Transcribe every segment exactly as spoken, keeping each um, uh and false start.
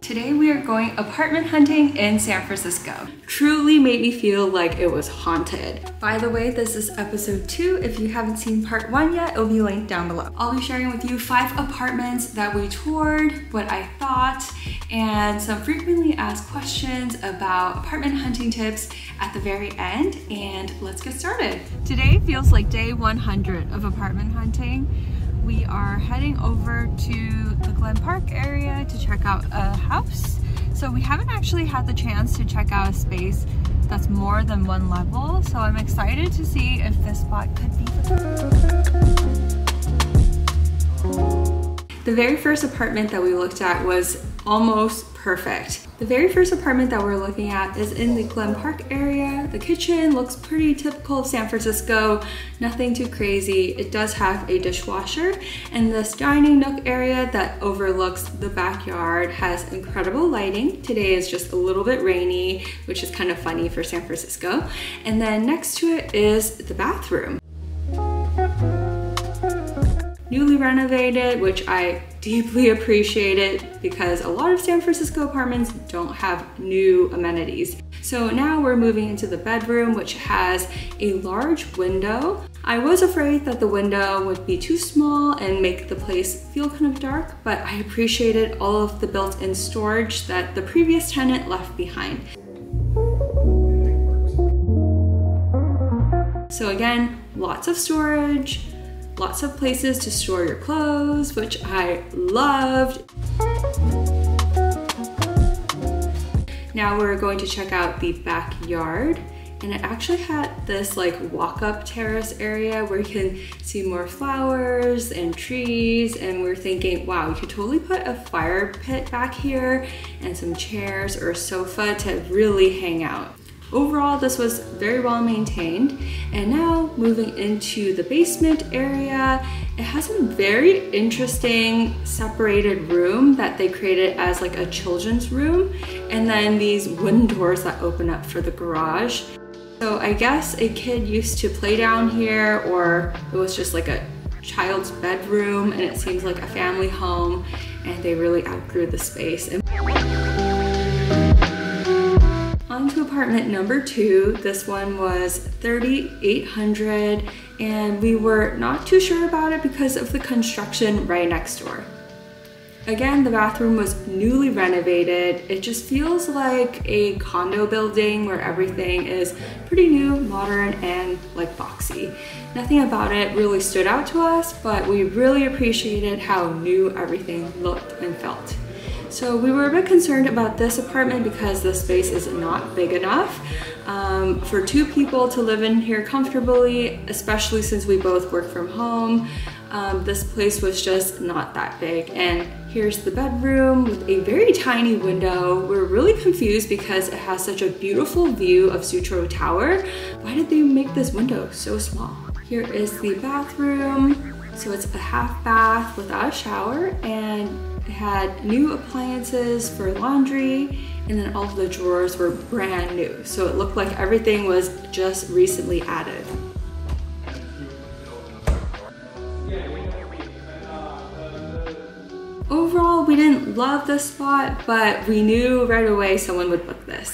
Today we are going apartment hunting in San Francisco. Truly made me feel like it was haunted. By the way, this is episode two. If you haven't seen part one yet, it'll be linked down below. I'll be sharing with you five apartments that we toured, what I thought, and some frequently asked questions about apartment hunting tips at the very end. And let's get started. Today feels like day one hundred of apartment hunting. We are heading over to the Glen Park area to check out a house. So we haven't actually had the chance to check out a space that's more than one level. So I'm excited to see if this spot could be. The very first apartment that we looked at was almost perfect. The very first apartment that we're looking at is in the Glen Park area. The kitchen looks pretty typical of San Francisco, nothing too crazy. It does have a dishwasher, and this dining nook area that overlooks the backyard has incredible lighting. Today is just a little bit rainy, which is kind of funny for San Francisco. And then next to it is the bathroom. Newly renovated, which I deeply appreciate it because a lot of San Francisco apartments don't have new amenities. So now we're moving into the bedroom, which has a large window. I was afraid that the window would be too small and make the place feel kind of dark, but I appreciated all of the built-in storage that the previous tenant left behind. So again, lots of storage, lots of places to store your clothes, which I loved. Now we're going to check out the backyard, and it actually had this like walk-up terrace area where you can see more flowers and trees, and we're thinking, wow, you could totally put a fire pit back here and some chairs or a sofa to really hang out. Overall, this was very well maintained. And now moving into the basement area, it has a very interesting separated room that they created as like a children's room. And then these wooden doors that open up for the garage. So I guess a kid used to play down here, or it was just like a child's bedroom, and it seems like a family home, and they really outgrew the space. And on to apartment number two. This one was thirty-eight hundred, and we were not too sure about it because of the construction right next door. Again, the bathroom was newly renovated. It just feels like a condo building where everything is pretty new, modern, and like boxy. Nothing about it really stood out to us, but we really appreciated how new everything looked and felt. So we were a bit concerned about this apartment because the space is not big enough um, for two people to live in here comfortably, especially since we both work from home. Um, this place was just not that big. And here's the bedroom with a very tiny window. We're really confused because it has such a beautiful view of Sutro Tower. Why did they make this window so small? Here is the bathroom. So it's a half bath without a shower, and it had new appliances for laundry, and then all of the drawers were brand new. So it looked like everything was just recently added. Overall, we didn't love this spot, but we knew right away someone would book this.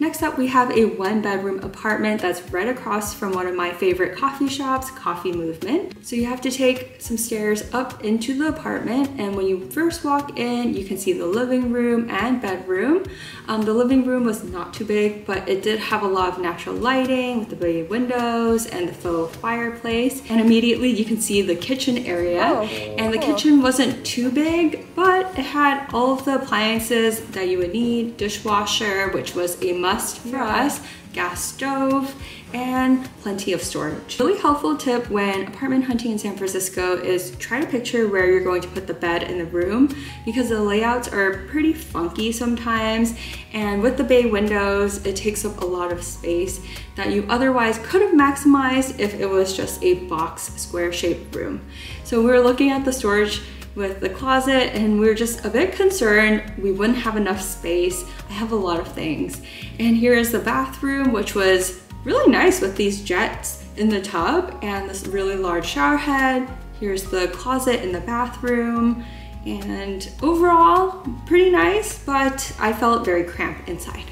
Next up, we have a one bedroom apartment that's right across from one of my favorite coffee shops, Coffee Movement. So you have to take some stairs up into the apartment, and when you first walk in, you can see the living room and bedroom. Um, the living room was not too big, but it did have a lot of natural lighting with the big windows and the faux fireplace. And immediately you can see the kitchen area. Oh, and the cool. Kitchen wasn't too big, but it had all of the appliances that you would need, dishwasher, which was a must for us, gas stove, and plenty of storage. Really helpful tip when apartment hunting in San Francisco is try to picture where you're going to put the bed in the room, because the layouts are pretty funky sometimes, and with the bay windows, it takes up a lot of space that you otherwise could have maximized if it was just a box square shaped room. So we were looking at the storage with the closet, and we were just a bit concerned we wouldn't have enough space. I have a lot of things. And here is the bathroom, which was really nice with these jets in the tub and this really large shower head. Here's the closet in the bathroom. And overall, pretty nice, but I felt very cramped inside.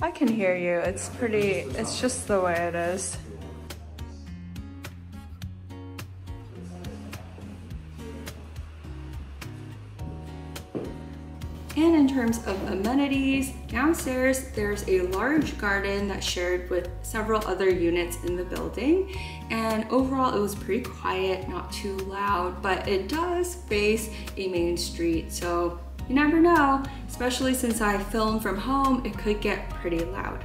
I can hear you. It's pretty, it's just the way it is. And in terms of amenities, downstairs there's a large garden that's shared with several other units in the building. And overall it was pretty quiet, not too loud, but it does face a main street. So you never know, especially since I film from home, it could get pretty loud.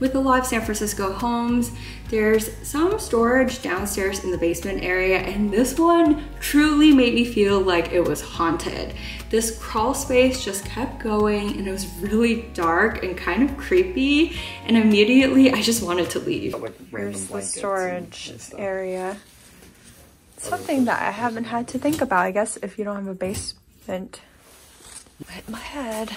With a lot of San Francisco homes, there's some storage downstairs in the basement area, and this one truly made me feel like it was haunted. This crawl space just kept going, and it was really dark and kind of creepy, and immediately I just wanted to leave. Here's the storage area. Something that I haven't had to think about, I guess, if you don't have a basement. I hit my head.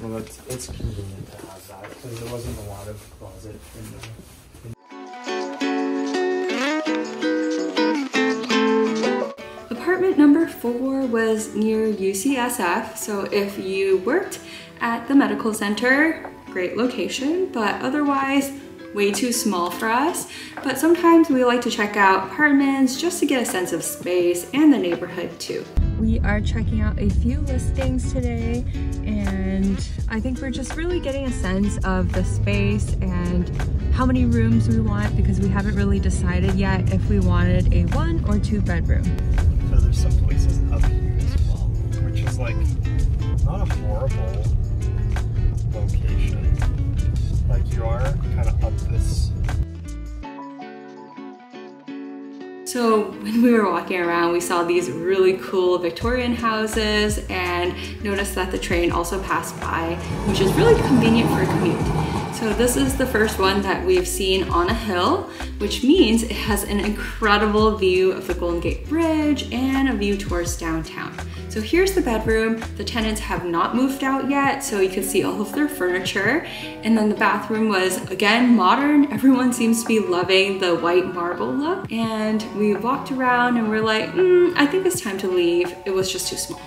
Well, it's, it's convenient to have that because there wasn't a lot of closet in there. Apartment number four was near U C S F, so if you worked at the medical center, great location, but otherwise way too small for us. But sometimes we like to check out apartments just to get a sense of space and the neighborhood too. We are checking out a few listings today, and I think we're just really getting a sense of the space and how many rooms we want, because we haven't really decided yet if we wanted a one or two bedroom. So there's some places up here as well, which is like not a horrible location. Like you are kind of up this. So when we were walking around, we saw these really cool Victorian houses and noticed that the train also passed by, which is really convenient for a commute. So this is the first one that we've seen on a hill, which means it has an incredible view of the Golden Gate Bridge and a view towards downtown. So here's the bedroom. The tenants have not moved out yet, so you can see all of their furniture. And then the bathroom was, again, modern. Everyone seems to be loving the white marble look. And we walked around and we're like, mm, I think it's time to leave. It was just too small.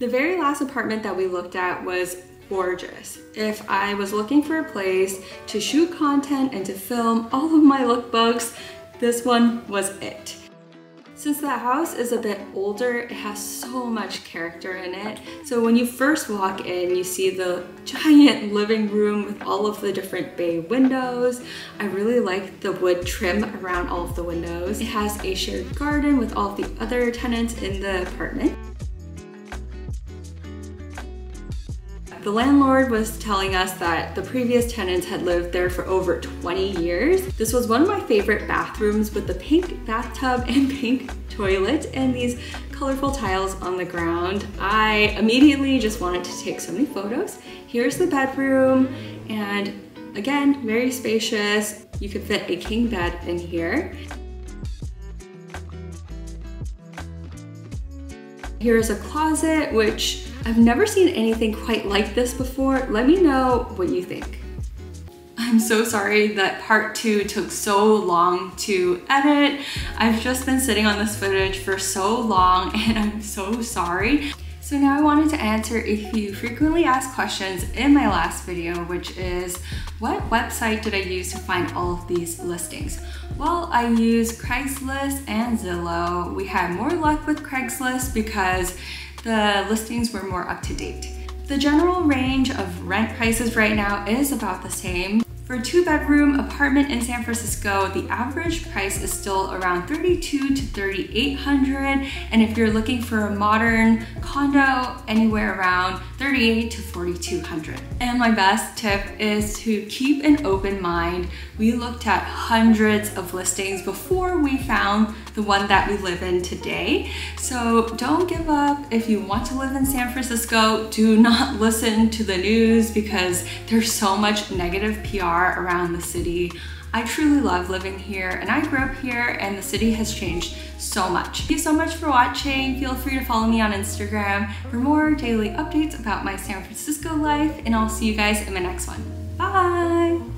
The very last apartment that we looked at was gorgeous. If I was looking for a place to shoot content and to film all of my lookbooks, this one was it. Since the house is a bit older, it has so much character in it. So when you first walk in, you see the giant living room with all of the different bay windows. I really like the wood trim around all of the windows. It has a shared garden with all the other tenants in the apartment. The landlord was telling us that the previous tenants had lived there for over twenty years. This was one of my favorite bathrooms, with the pink bathtub and pink toilet and these colorful tiles on the ground. I immediately just wanted to take so many photos. Here's the bedroom, and again, very spacious. You could fit a king bed in here. Here's a closet, which I've never seen anything quite like this before. Let me know what you think. I'm so sorry that part two took so long to edit. I've just been sitting on this footage for so long, and I'm so sorry. So now I wanted to answer a few frequently asked questions in my last video, which is, what website did I use to find all of these listings? Well, I used Craigslist and Zillow. We had more luck with Craigslist because the listings were more up to date. The general range of rent prices right now is about the same. For a two-bedroom apartment in San Francisco, the average price is still around thirty-two to thirty-eight hundred, and if you're looking for a modern condo, anywhere around thirty-eight to forty-two hundred. And my best tip is to keep an open mind. We looked at hundreds of listings before we found the one that we live in today. So don't give up. If you want to live in San Francisco, do not listen to the news because there's so much negative P R around the city. I truly love living here and I grew up here and the city has changed so much. Thank you so much for watching. Feel free to follow me on Instagram for more daily updates about my San Francisco life, and I'll see you guys in my next one. Bye!